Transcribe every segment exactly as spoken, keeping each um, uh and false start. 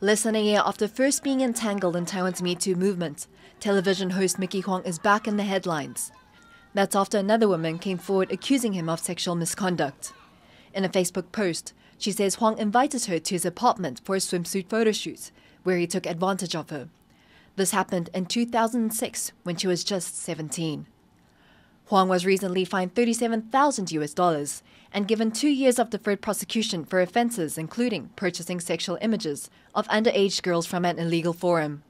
Less than a year after first being entangled in Taiwan's Me Too movement, television host Mickey Huang is back in the headlines. That's after another woman came forward accusing him of sexual misconduct. In a Facebook post, she says Huang invited her to his apartment for a swimsuit photo shoot, where he took advantage of her. This happened in two thousand six when she was just seventeen. Huang was recently fined thirty-seven thousand U S dollars and given two years of deferred prosecution for offenses including purchasing sexual images of underage girls from an illegal forum.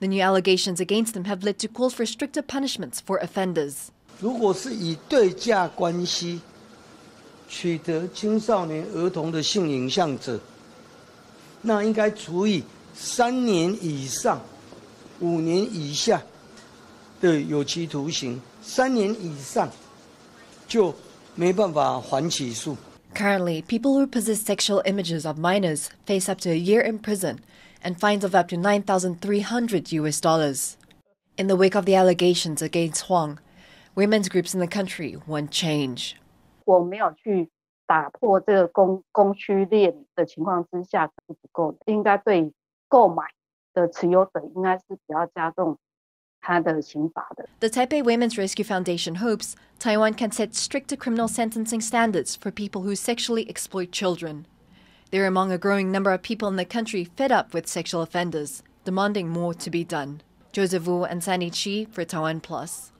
The new allegations against him have led to calls for stricter punishments for offenders. Currently, people who possess sexual images of minors face up to a year in prison and fines of up to nine thousand three hundred U S dollars. In the wake of the allegations against Huang, women's groups in the country want change. 我没有去打破这个供供需链的情况之下是不够的，应该对购买的持有者应该是比较加重。 The Taipei Women's Rescue Foundation hopes Taiwan can set stricter criminal sentencing standards for people who sexually exploit children. They're among a growing number of people in the country fed up with sexual offenders, demanding more to be done. Joseph Wu and Sandy Chi for Taiwan Plus.